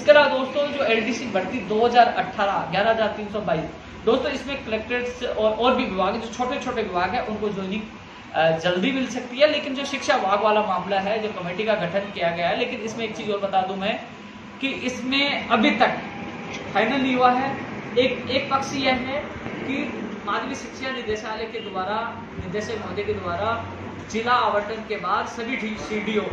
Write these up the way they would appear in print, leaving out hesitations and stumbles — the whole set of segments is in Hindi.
इसके अलावा दोस्तों जो एलडीसी भर्ती 2018 11,322 दोस्तों इसमें कलेक्ट्रेट्स और भी विभाग जो छोटे छोटे विभाग हैं उनको ज्वाइनिंग जल्दी मिल सकती है। लेकिन जो शिक्षा विभाग वाला मामला है जो कमेटी का गठन किया गया है, लेकिन इसमें एक चीज और बता दूं मैं कि इसमें अभी तक फाइनल नहीं हुआ है। एक पक्ष यह है कि मानवीय शिक्षा निदेशालय के द्वारा निदेशक महोदय के द्वारा जिला आवंटन के बाद सभी CDO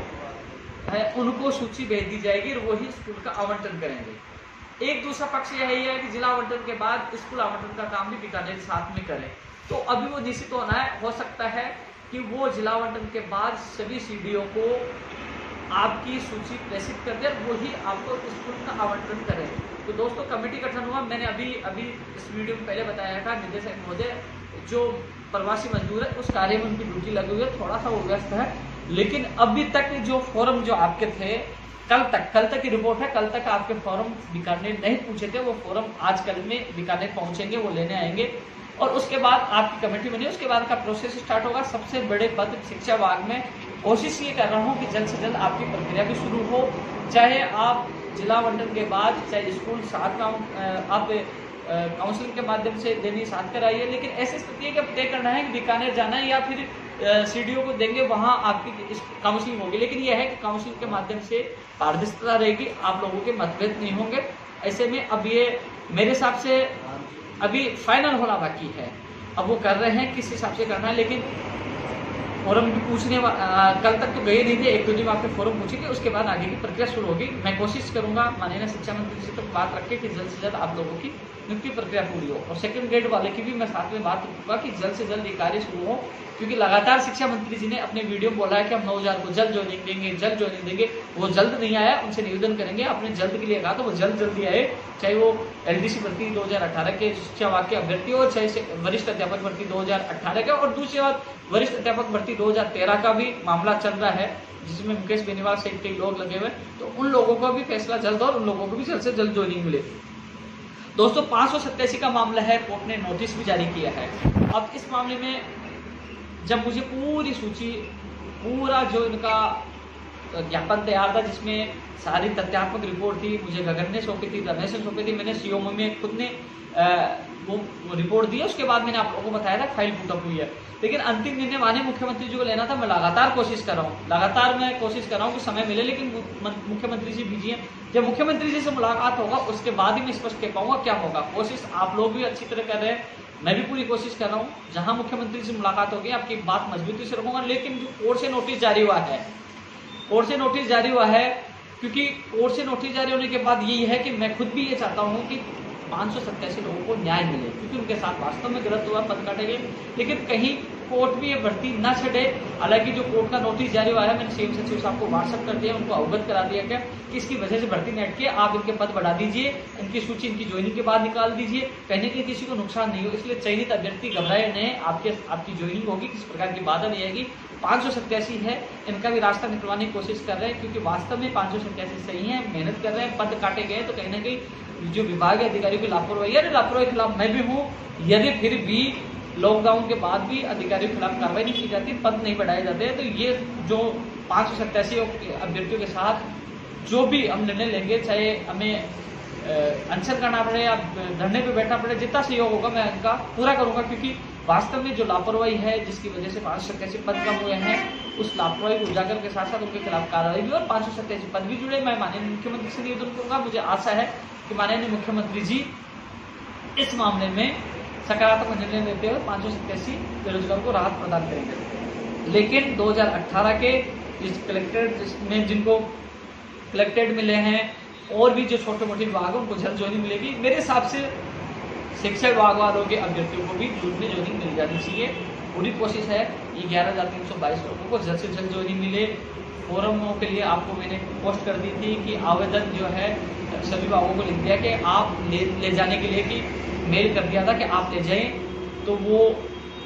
है उनको सूची भेज दी जाएगी और वही स्कूल का आवंटन करेंगे। एक दूसरा पक्ष यह है कि जिला आवंटन के बाद स्कूल आवंटन का काम भी बीकानेर साथ में करें, तो अभी वो निश्चित होना है। हो सकता है कि वो जिला आवंटन के बाद सभी CDO को आपकी सूची प्रेषित कर दे, वही आपको स्कूल का आवंटन करें। तो दोस्तों कमेटी गठन हुआ, मैंने अभी इस वीडियो में पहले बताया था निदेशक महोदय जो प्रवासी मजदूर है उस कार्य में उनकी ड्यूटी लगी हुई है, थोड़ा सा वो व्यस्त है। लेकिन अभी तक जो फॉर्म जो आपके थे कल तक की रिपोर्ट है, कल तक आपके फॉर्म बीकानेर नहीं पूछे थे, वो फॉर्म आजकल में बीकानेर पहुंचेंगे, वो लेने आएंगे और उसके बाद आपकी कमेटी बनी, उसके बाद का प्रोसेस स्टार्ट होगा। सबसे बड़े पद शिक्षा विभाग में कोशिश ये कर रहा हूँ कि जल्द से जल्द आपकी प्रक्रिया भी शुरू हो, चाहे आप जिला आवंटन के बाद चाहे स्कूल साथ आप काउंसिल के माध्यम से देनी साथ कराइए। लेकिन ऐसी स्थिति है कि अब तय करना है कि बीकानेर जाना है या फिर CDO को देंगे, वहां आपकी काउंसिलिंग होगी। लेकिन यह है कि काउंसिलिंग के माध्यम से पारदर्शिता रहेगी, आप लोगों के मतभेद नहीं होंगे। ऐसे में अब ये मेरे हिसाब से अभी फाइनल होना बाकी है, अब वो कर रहे हैं किस हिसाब से करना है। लेकिन फोरम भी पूछने कल तक तो गए नहीं थे, 1-2 दिन में आपके फोरम पूछेंगे, उसके बाद आगे की प्रक्रिया शुरू होगी। मैं कोशिश करूंगा माननीय शिक्षा मंत्री जी तक बात रखें कि जल्द से जल्द आप लोगों की नियुक्ति प्रक्रिया पूरी हो, और 2nd ग्रेड वाले की भी मैं साथ में बात करूंगा कि जल्द से जल्द ये कार्य शुरू हो। क्योंकि लगातार शिक्षा मंत्री जी ने अपने वीडियो में बोला है कि हम 9,000 को जल्द ज्वाइनिंग देंगे वो जल्द नहीं आया, उनसे निवेदन करेंगे, आपने जल्द के लिए कहा तो वो जल्दी आए, चाहे वो LDC भर्ती 2018 के शिक्षा विभाग के अभ्यर्थी हो, चाहे वरिष्ठ अध्यापक भर्ती 2018 का और दूसरी बात वरिष्ठ अध्यापक भर्ती 2013 का भी मामला चल रहा है जिसमें मुकेश बेनीवाल से कई लोग लगे हुए, तो उन लोगों का भी फैसला जल्द और उन लोगों को भी जल्द से जल्द ज्वाइनिंग मिले। दोस्तों 587 का मामला है, कोर्ट ने नोटिस भी जारी किया है। अब इस मामले में जब मुझे पूरी सूची पूरा जो इनका ज्ञापन तैयार था जिसमें सारी तथ्यात्मक रिपोर्ट थी, मुझे गगन ने सौंपी थी, रमेश ने सौंपी थी, मैंने CMO में खुद ने वो रिपोर्ट दी है, उसके बाद मैंने आप लोगों को बताया था फाइल पुटअप हुई है। लेकिन अंतिम निर्णय माननीय मुख्यमंत्री जी को लेना था, मैं लगातार मैं कोशिश कर रहा हूँ कि समय मिले, लेकिन मुख्यमंत्री जी बिजी हैं। जब मुख्यमंत्री जी से मुलाकात होगा उसके बाद ही मैं स्पष्ट कह पाऊंगा क्या होगा। कोशिश आप लोग भी अच्छी तरह कर रहे हैं, मैं भी पूरी कोशिश कर रहा हूँ, जहां मुख्यमंत्री जी से मुलाकात होगी आपकी बात मजबूती से रखूंगा। लेकिन जो कोर्ट से नोटिस जारी हुआ है क्योंकि कोर्ट से नोटिस जारी होने के बाद यही है कि मैं खुद भी ये चाहता हूँ कि 587 लोगों को न्याय मिले, क्योंकि उनके साथ वास्तव में गलत हुआ, पद काटे गए। लेकिन कहीं कोर्ट भी ये भर्ती न छटे। हालांकि जो कोर्ट का नोटिस जारी हुआ है मैंने सीएम सचिव साहब को व्हाट्सएप कर दिया, उनको अवगत करा दिया गया कि इसकी वजह से भर्ती न अटके, आप इनके पद बढ़ा दीजिए, इनकी सूची इनकी ज्वाइनिंग के बाद निकाल दीजिए, कहने के किसी को नुकसान नहीं हो। इसलिए चयनित अभ्यर्थी घबराए नहीं, आपकी ज्वाइनिंग होगी, किसी प्रकार की बाधा नहीं आएगी। 587 है, इनका भी रास्ता निकलवाने की कोशिश कर रहे हैं क्योंकि वास्तव में 587 सही है, मेहनत कर रहे हैं, पद काटे गए तो कहीं ना कहीं जो विभागीय अधिकारियों की लापरवाही के खिलाफ मैं भी हूँ। यदि फिर भी लॉकडाउन के बाद भी अधिकारियों के खिलाफ कार्रवाई नहीं की जाती, पद नहीं बढ़ाए जाते, तो ये जो 587 अभ्यर्थियों के साथ जो भी हम निर्णय लेंगे, चाहे हमें अनशन करना पड़े या धरने पे बैठना पड़े, जितना सहयोग होगा मैं इनका पूरा करूंगा। क्योंकि वास्तव में जो लापरवाही है जिसकी वजह से 587 पद कम हुए हैं, उस लापरवाही को उजागर के साथ साथ उनके खिलाफ कार्रवाई भी और 587 पद भी जुड़े। मैं माननीय मुख्यमंत्री से निवेदन करूंगा, मुझे आशा है कि माननीय मुख्यमंत्री जी इस मामले में सकारात्मक निर्णय लेते हुए 587 बेरोजगारों को राहत प्रदान करेंगे। लेकिन 2018 के जिस कलेक्ट्रेट में जिनको कलेक्ट्रेट मिले हैं और भी जो छोटे मोटे विभाग हैं उनको जल्द ज्वाइनिंग मिलेगी। मेरे हिसाब से शिक्षा विभाग वालों के अभ्यर्थियों को भी जून में ज्वाइनिंग मिल जानी चाहिए। पूरी कोशिश है ये 11,322 लोगों को जल्द से जल्द ज्वाइनिंग मिले। फोरमों के लिए आपको मैंने पोस्ट कर दी थी कि आवेदन जो है सभी विभागों को लिख दिया कि आप ले जाने के लिए कि मेल कर दिया था कि आप ले जाएं, तो वो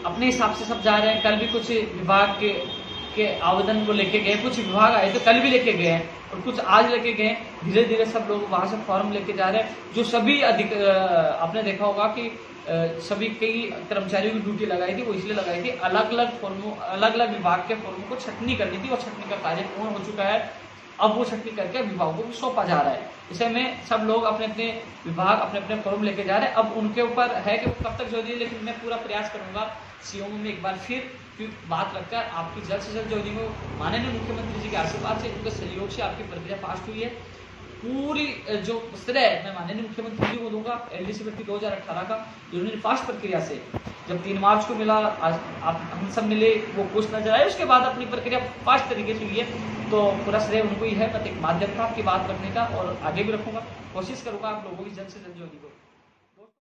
अपने हिसाब से सब जा रहे हैं। कल भी कुछ विभाग के आवेदन को लेके गए, कुछ विभाग आए तो कल भी लेके गए और कुछ आज लेके गए। धीरे धीरे सब लोग वहां से फॉर्म लेके जा रहे हैं। जो सभी आपने देखा होगा कि सभी कई कर्मचारियों की ड्यूटी लगाई थी, वो इसलिए लगाई थी अलग अलग विभाग के फॉर्मों को छटनी करनी थी और छटनी का कार्य पूर्ण हो चुका है। अब वो शक्ति करके विभागों को सौंपा जा रहा है। इसे में सब लोग अपने अपने विभाग अपने अपने फॉर्म लेके जा रहे हैं। अब उनके ऊपर है कि कब तक जल्दी, लेकिन मैं पूरा प्रयास करूंगा सीओ में एक बार फिर बात रखकर आपकी जल्द से जल्द ज्वाइनिंग हो। माननीय मुख्यमंत्री जी के आशीर्वाद से, उनके सहयोग से आपकी प्रक्रिया पास हुई है। पूरी जो श्रेय मैं माननीय मुख्यमंत्री जी को दूंगा। LDC भर्ती 2018 का जिन्होंने फास्ट प्रक्रिया से जब 3 मार्च को मिला, आज आप हम सब मिले, वो खुश नजर आए। उसके बाद अपनी प्रक्रिया फास्ट तरीके से हुई है, तो पूरा श्रेय उनको ही है। मैं एक माध्यम था आपकी बात रखने का और आगे भी रखूंगा, कोशिश करूंगा आप लोगों की जल्द से जल्द ज्वाइनिंग हो।